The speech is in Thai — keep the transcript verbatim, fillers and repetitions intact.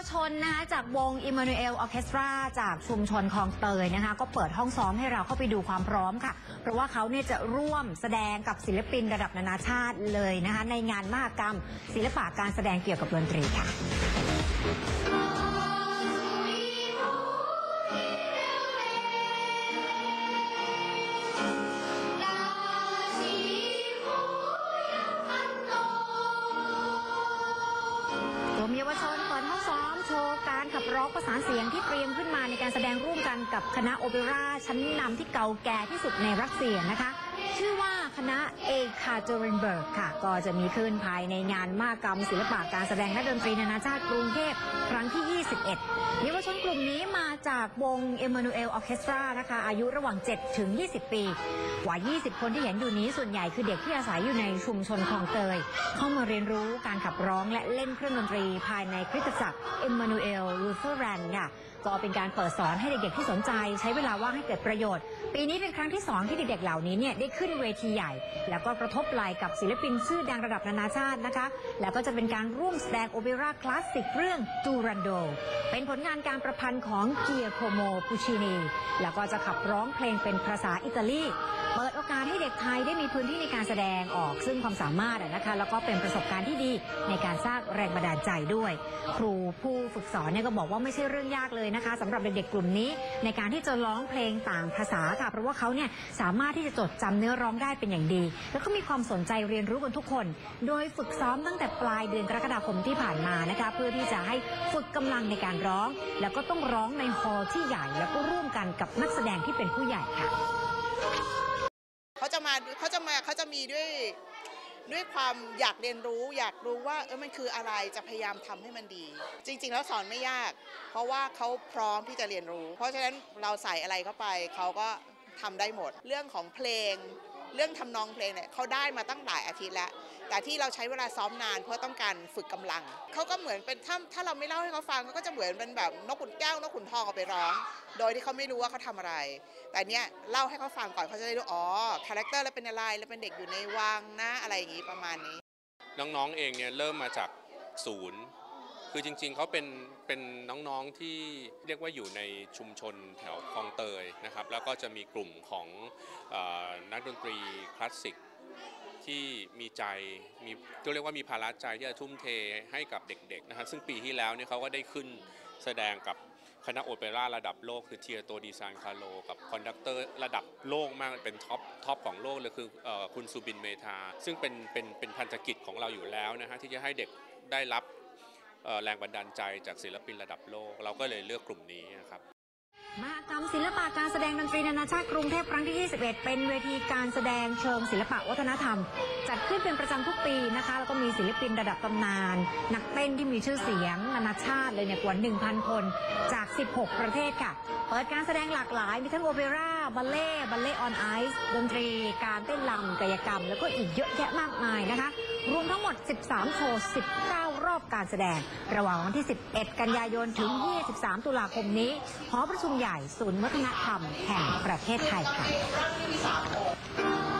วชนนะจากวง Emmanuel Orchestra จากชุมชนคลองเตยนะคะก็เปิดห้องซ้อมให้เราเข้าไปดูความพร้อมค่ะเพราะว่าเขาเนี่ยจะร่วมแสดงกับศิลปินระดับนานาชาติเลยนะคะในงานมหกรรมศิลปะการแสดงเกี่ยวกับดนตรีค่ะเยาวชนเปิดห้องซ้อมโชว์การขับร้องประสานเสียงที่เตรียมขึ้นมาในการแสดงร่วมกันกับคณะโอเปร่าชั้นนำที่เก่าแก่ที่สุดในรัสเซียนะคะชื่อว่าคณะเอคาเตอรินเบิร์กค่ะก็จะมีขึ้นภายในงานมหกรรมศิลปะการแสดงและดนตรีนานาชาติกรุงเทพครั้งที่ ยี่สิบเอ็ด เยาวชนกลุ่มนี้มาจากวง Emmanuel Orchestra นะคะอายุระหว่าง เจ็ดถึงยี่สิบ ปีกว่ายี่สิบคนที่เห็นอยู่นี้ส่วนใหญ่คือเด็กที่อาศัยอยู่ในชุมชนคลองเตยเข้ามาเรียนรู้การขับร้องและเล่นเครื่องดนตรีภายในคริสตจักร Emmanuel Lutheran ค่ะก็เป็นการเปิดสอนให้เด็กๆที่สนใจใช้เวลาว่างให้เกิดประโยชน์ปีนี้เป็นครั้งที่สองที่เด็กๆเหล่านี้เนี่ยได้ขึ้นเวทีใหญ่แล้วก็กระทบไหล่กับศิลปินชื่อดังระดับนานาชาตินะคะแล้วก็จะเป็นการร่วมแสดงโอเปร่าคลาสสิกเรื่องดูรันโดเป็นผลงานการประพันธ์ของเกียร์โคโมปูชินีแล้วก็จะขับร้องเพลงเป็นภาษาอิตาลีเปิดโอกาสให้เด็กไทยได้มีพื้นที่ในการแสดงออกซึ่งความสามารถนะคะแล้วก็เป็นประสบการณ์ที่ดีในการสร้างแรงบันดาลใจด้วยครูผู้ฝึกสอนเนี่ยก็บอกว่าไม่ใช่เรื่องยากเลยนะคะสำหรับเด็กๆกลุ่มนี้ในการที่จะร้องเพลงต่างภาษาค่ะเพราะว่าเขาเนี่ยสามารถที่จะจดจำเนื้อร้องได้เป็นอย่างดีแล้วก็มีความสนใจเรียนรู้กันทุกคนโดยฝึกซ้อมตั้งแต่ปลายเดือนกรกฎาคมที่ผ่านมานะคะเพื่อที่จะให้ฝึกกำลังในการร้องแล้วก็ต้องร้องในฮอลล์ที่ใหญ่แล้วก็ร่วมกันกับนักแสดงที่เป็นผู้ใหญ่ค่ะเขาจะมาเขาจะมาเขาจะมีด้วยด้วยความอยากเรียนรู้อยากรู้ว่าเออมันคืออะไรจะพยายามทำให้มันดีจริงๆแล้วสอนไม่ยากเพราะว่าเขาพร้อมที่จะเรียนรู้เพราะฉะนั้นเราใส่อะไรเข้าไปเขาก็ทำได้หมดเรื่องของเพลงเรื่องทำนองเพลงเนี่ยเขาได้มาตั้งหลายอาทิตย์แล้วแต่ที่เราใช้เวลาซ้อมนานเพราะต้องการฝึกกำลังเขาก็เหมือนเป็นถ้าถ้าเราไม่เล่าให้เขาฟังเขาก็จะเหมือนเป็นแบบนกขุนแก้วนกขุนทองเอาไปร้องโดยที่เขาไม่รู้ว่าเขาทำอะไรแต่เนี้ยเล่าให้เขาฟังก่อนเขาจะได้รู้อ๋อคาแรคเตอร์แล้วเป็นอะไรแล้วเป็นเด็กอยู่ในวังนะอะไรอย่างนี้ประมาณนี้น้องๆเองเนี่ยเริ่มมาจากศูนย์คือจริงๆเขาเป็นเป็นน้องๆที่เรียกว่าอยู่ในชุมชนแถวคลองเตยนะครับแล้วก็จะมีกลุ่มของนักดนตรีคลาสสิกที่มีใจมีเรียกว่ามีภาระใจที่จะทุ่มเทให้กับเด็กๆนะครับซึ่งปีที่แล้วเนี่ยเขาก็ได้ขึ้นแสดงกับคณะโอเปร่าระดับโลกคือเทียโตดิซานคาร์โลกับคอนดักเตอร์ระดับโลกมากเป็นท็อปท็อปของโลกเลยคือคุณสุบินเมธาซึ่งเป็นเป็นเป็นพันธกิจของเราอยู่แล้วนะฮะที่จะให้เด็กได้รับแรงบันดาลใจจากศิลปินระดับโลกเราก็เลยเลือกกลุ่มนี้นะครับมหกรรมศิลปะการแสดงดนตรีนานาชาติกรุงเทพครั้งที่ ยี่สิบเอ็ด เป็นเวทีการแสดงเชิงศิลปะวัฒนธรรมจัดขึ้นเป็นประจำทุกปีนะคะแล้วก็มีศิลปินระดับตำนานนักเต้นที่มีชื่อเสียงนานาชาติเลยเนี่ยกว่า หนึ่งพัน คนจาก สิบหก ประเทศค่ะเปิดการแสดงหลากหลายมีทั้งโอเปร่าบัลเล่บัลเล่ออนไอซ์ดนตรีการเต้นรำกายกรรมแล้วก็อีกเยอะแยะมากมายนะคะรวมทั้งหมดสิบสามโชว์สิบเก้ารอบการแสดงระหว่างวันที่สิบเอ็ดกันยายนถึงยี่สิบสามตุลาคมนี้หอประชุมใหญ่ศูนย์วัฒนธรรมแห่งประเทศไทยค่ะ